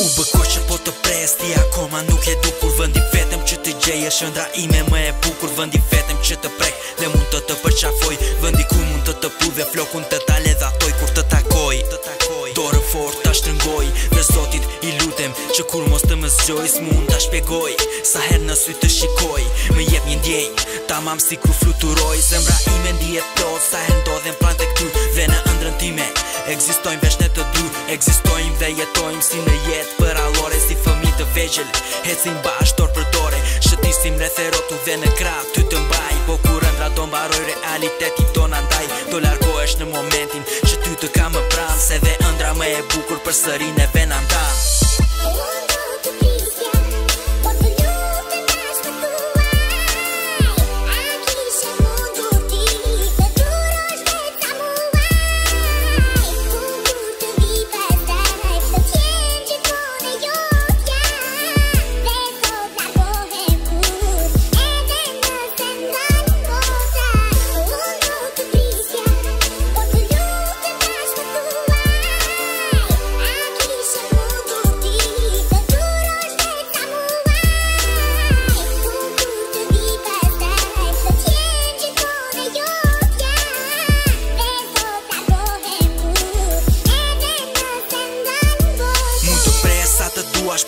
U bë që po të pres, ti akoma nuk e dukur. Vëndi vetëm që të gjej është ëndra ime më e bukur. Vëndi vetëm që të prek dhe mund të të përqafoj. Vëndi ku mund të të pudhe flokun të tale dhatoj. Kur të takoj, dorën fort të shtrëngoj. Dhe Zotit i lutem që kur mos të më zgjoj, s'mund të shpjegoj sa her në sy të shikoj. Më jep një ndjenj, tamam si kur fluturoj. Zemra ime ndihet plot sa her ndodhen pranë këtu dhe në ëndrën time. Ekzistojmë veç ne të dy, ekzistojmë dhe jetojmë si në jetë për allore, si fëmijë të vegjël, hecim bashkë dorë për dorë, shëtisim rreth rrotull dhe në krah ty të mbaj. Po kur ëndra do mbaroj, realiteti ton andaj, do largohesh në momentin që ty të kam më pranë, se dhe ëndra më e bukur përsëri në vendan tan.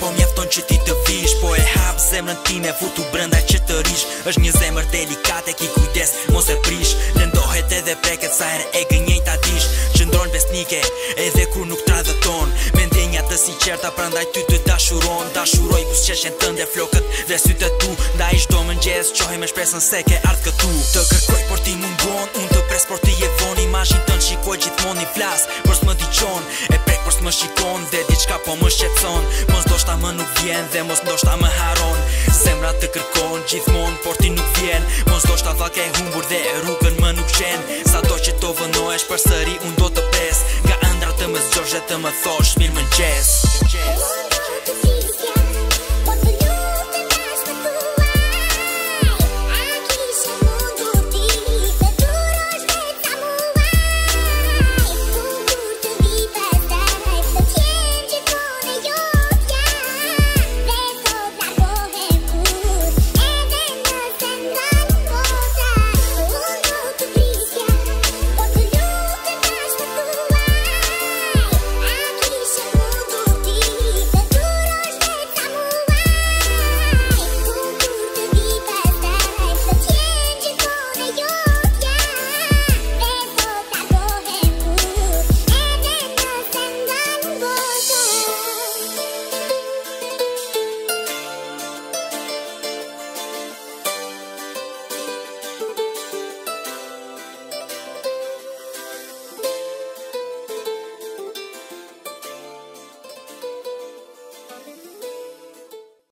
Po mjafton që ti të vish, po e hap zemrën time, futu brënda që të rish. Është një zemër delikate, ki kujdes, mos e prish. Lëndohet edhe preket sa her e gënjenj ta dish. Qëndron besnike, edhe kur nuk tradhëton, me ndjenja të sinqerta, prandaj ty të dashuron. Dashuroj buzëqeshjen tënde, flokët dhe sytë tu. Ndaj çdo mëngjes, qohej me shpresën se ke ardhur këtu. Të kërkoj por ti mungon, unë të pres por ti je von. Imazhin tënd shikoj gjithmonë, i flas por s'më dëgjon, e prek por s'më shikon, dhe diçka po më shqetëson. Mos ndoshta më nuk vjen dhe mos ndoshta më haron. Zemra të kërkon gjithmonë, por ti nuk vjen. Mos ndoshta vallë ke humbur dhe rrugën më nuk gjen. Sado që të vënohesh përsëri, unë do të pres. Nga ëndra të më zgjosh dhe të më thosh mirë mëngjes.